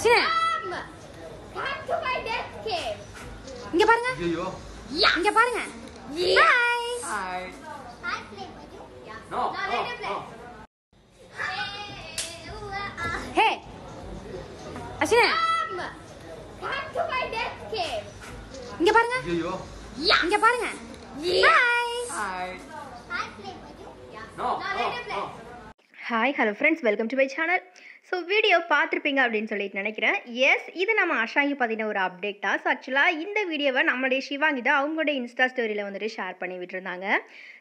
Hi, hello friends, welcome to my channel. So video பார்த்திருப்பீங்க அப்படினு சொல்லிட்டு நினைக்கிறேன். Yes, இது நம்ம ஆஷாகி பத்தின ஒரு அப்டேட்டா. So actually இந்த வீடியோவை நம்மளுடைய சிவாங்கி தான் அவங்களோட இன்ஸ்டா ஸ்டோரியில வந்து ஷேர் பண்ணி விட்டுருந்தாங்க.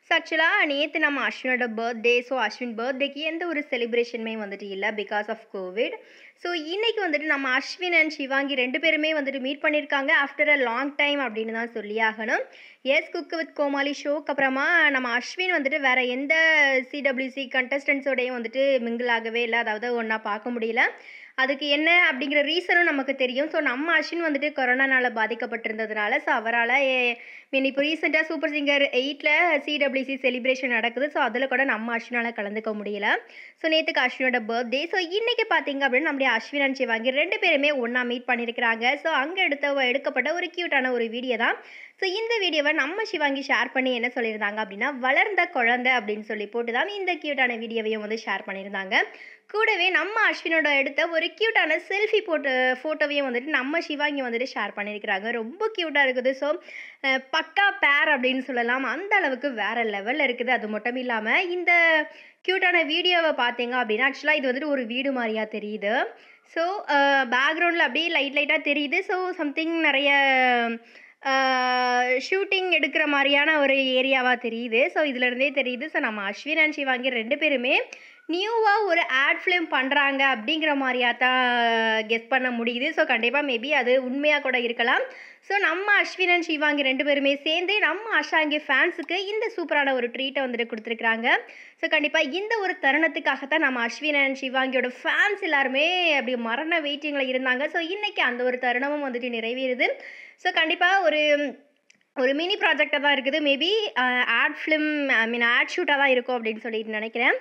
So actually நேத்து நம்ம அஸ்வினோட பர்த்டே. So அஸ்வின் பர்த்டேக்கு எந்த ஒரு செலிப்ரேஷனுமே வந்துட்டு இல்லை பிகாஸ் ஆஃப் கோவிட். ஸோ இன்னைக்கு வந்துட்டு நம்ம அஸ்வின் அண்ட் சிவாங்கி ரெண்டு பேருமே வந்துட்டு மீட் பண்ணியிருக்காங்க ஆஃப்டர் அ லாங் டைம் அப்படின்னு தான் சொல்லியாகணும். எஸ் குக் வித் கோமாளி ஷோக்கு அப்புறமா நம்ம அஸ்வின் வந்துட்டு வேறு எந்த சிடபிள்யூசி கண்டஸ்டன்ஸோடையும் வந்துட்டு மிங்கிள் ஆகவே இல்லை, அதாவது ஒன்றா பார்க்க முடியல. அதுக்கு என்ன அப்படிங்கிற ரீசனும் நமக்கு தெரியும். ஸோ நம்ம அஸ்வின் வந்துட்டு கொரோனானால் பாதிக்கப்பட்டிருந்ததுனால ஸோ அவரால் மீன் இப்போ ரீசெண்டாக சூப்பர் சிங்கர் 8 CWC செலிப்ரேஷன் நடக்குது. ஸோ அதில் கூட நம்ம அஸ்வினால் கலந்துக்க முடியல. ஸோ நேற்றுக்கு அஸ்வினோட பர்த்டே. ஸோ இன்றைக்கி பார்த்திங்க அப்படின்னா நம்முடைய அஸ்வின் அண்ட் சிவாங்கி ரெண்டு பேருமே ஒன்றா மீட் பண்ணியிருக்கிறாங்க. ஸோ அங்கே எடுக்கப்பட்ட ஒரு க்யூட்டான ஒரு வீடியோ தான். ஸோ இந்த வீடியோவை நம்ம சிவாங்கி ஷேர் பண்ணி என்ன சொல்லியிருந்தாங்க அப்படின்னா வளர்ந்த குழந்தை அப்படின்னு சொல்லி போட்டு தான் இந்த க்யூட்டான வீடியோவையும் வந்து ஷேர் பண்ணியிருந்தாங்க. கூடவே நம்ம அஸ்வினோட எடுத்த ஒரு க்யூட்டான செல்ஃபி ஃபோட்டோவையும் வந்துட்டு நம்ம சிவாங்கி வந்துட்டு ஷேர் பண்ணியிருக்கிறாங்க. ரொம்ப க்யூட்டாக இருக்குது. ஸோ பக்கா பேர் அப்படின்னு சொல்லலாம், அந்த அளவுக்கு வேறு லெவலில் இருக்குது. அது மட்டும் இல்லாமல் இந்த க்யூட்டான வீடியோவை பார்த்தீங்க அப்படின்னா ஆக்சுவலாக இது வந்துட்டு ஒரு வீடு மாதிரியா தெரியுது. ஸோ பேக்ரவுண்டில் அப்படியே லைட்டாக தெரியுது. ஸோ சம்திங் நிறைய ஷூட்டிங் எடுக்கிற மாதிரியான ஒரு ஏரியாவாக தெரியுது. ஸோ இதிலருந்தே தெரியுது. ஸோ நம்ம அஸ்வின் அண்ட் சிவாங்கி ரெண்டு பேருமே நியூவாக ஒரு ஆட் ஃபிலிம் பண்ணுறாங்க அப்படிங்கிற மாதிரியா தான் கெஸ் பண்ண முடியுது. ஸோ கண்டிப்பாக மேபி அது உண்மையாக கூட இருக்கலாம். ஸோ நம்ம அஸ்வின் அண்ட் சிவாங்கி ரெண்டு பேருமே சேர்ந்து நம்ம ஆஷாங்கி ஃபேன்ஸுக்கு இந்த சூப்பரான ஒரு ட்ரீட்டை வந்துட்டு கொடுத்துருக்குறாங்க. ஸோ கண்டிப்பாக இந்த ஒரு தருணத்துக்காகத்தான் நம்ம அஸ்வின் அண்ட் சிவாங்கியோட ஃபேன்ஸ் எல்லாருமே அப்படி மரண வெயிட்டிங்கில் இருந்தாங்க. ஸோ இன்றைக்கி அந்த ஒரு தருணமும் வந்துட்டு நிறைவேறுது. ஸோ கண்டிப்பாக ஒரு மினி ப்ராஜெக்டாக தான் இருக்குது. மேபி ஆட் ஃபிலிம் ஆட் ஷூட்டாக தான் இருக்கும் அப்படின்னு சொல்லிட்டு நினைக்கிறேன்.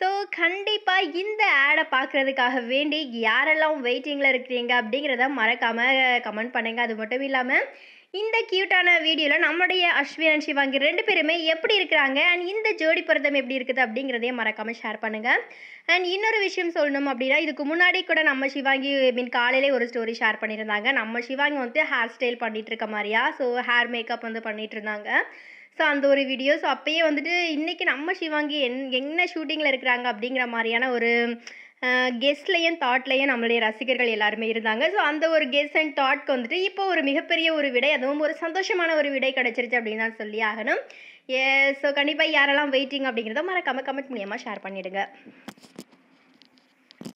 ஸோ கண்டிப்பாக இந்த ஆடை பார்க்குறதுக்காக வேண்டி யாரெல்லாம் வெயிட்டிங்கில் இருக்கிறீங்க அப்படிங்கிறத மறக்காமல் கமெண்ட் பண்ணுங்கள். அது மட்டும் இல்லாமல் இந்த க்யூட்டான வீடியோவில் நம்மளுடைய அஸ்வின் அண்ட் சிவாங்கி ரெண்டு பேருமே எப்படி இருக்கிறாங்க அண்ட் இந்த ஜோடி பொருத்தம் எப்படி இருக்குது அப்படிங்கிறதையே மறக்காமல் ஷேர் பண்ணுங்கள். அண்ட் இன்னொரு விஷயம் சொல்லணும் அப்படின்னா இதுக்கு முன்னாடி கூட நம்ம சிவாங்கி காலையிலே ஒரு ஸ்டோரி ஷேர் பண்ணியிருந்தாங்க. நம்ம சிவாங்கி வந்து ஹேர் ஸ்டைல் பண்ணிகிட்டு இருக்க மாதிரியா, ஸோ ஹேர் மேக்கப் வந்து பண்ணிகிட்டு இருந்தாங்க. ஸோ அந்த ஒரு வீடியோ. ஸோ அப்போயே வந்துட்டு இன்றைக்கி நம்ம சிவாங்கி என்ன ஷூட்டிங்கில் இருக்கிறாங்க அப்படிங்கிற மாதிரியான ஒரு கெஸ்ட்லேயும் தாட்லேயும் நம்மளுடைய ரசிகர்கள் எல்லாருமே இருந்தாங்க. ஸோ அந்த ஒரு கெஸ் அண்ட் தாட்க்கு வந்துட்டு இப்போ ஒரு மிகப்பெரிய ஒரு விடை, அதுவும் ஒரு சந்தோஷமான ஒரு விடை கிடச்சிருச்சு அப்படின்னு தான் சொல்லி ஆகணும். ஸோ கண்டிப்பாக யாரெல்லாம் வெயிட்டிங் அப்படிங்கிறத மறக்காமல் கமெண்ட் மூலியமாக ஷேர் பண்ணிவிடுங்க.